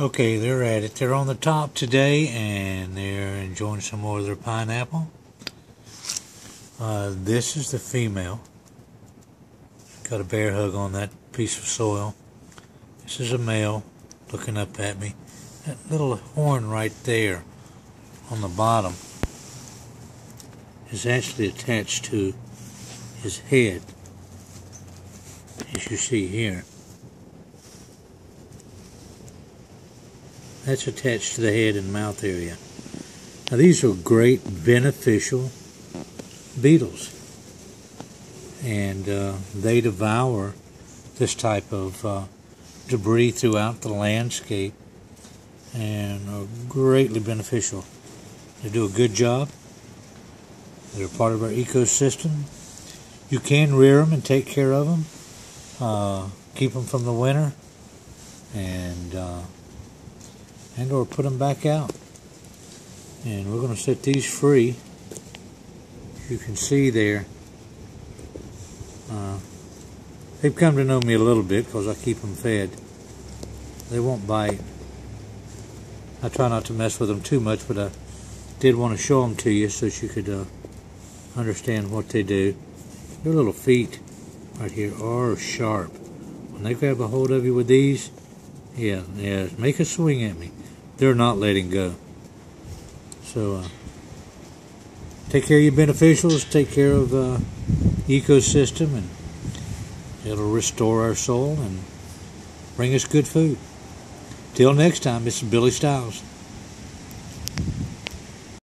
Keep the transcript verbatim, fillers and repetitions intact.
Okay, they're at it. They're on the top today, and they're enjoying some more of their pineapple. Uh, this is the female. Got a bear hug on that piece of soil. This is a male looking up at me. That little horn right there on the bottom is actually attached to his head, as you see here. That's attached to the head and mouth area. Now these are great beneficial beetles, and uh, they devour this type of uh, debris throughout the landscape and are greatly beneficial. They do a good job. They're part of our ecosystem. You can rear them and take care of them, uh, keep them from the winter, and uh, and or put them back out. And we're going to set these free. You can see there, uh, they've come to know me a little bit because I keep them fed. They won't bite. I try not to mess with them too much, but I did want to show them to you so that you could uh, understand what they do. Their little feet right here are sharp. When they grab a hold of you with these, yeah, yeah, make a swing at me. They're not letting go. So, uh, take care of your beneficials, take care of uh, the ecosystem, and it'll restore our soul and bring us good food. Till next time, this is Billy Stiles.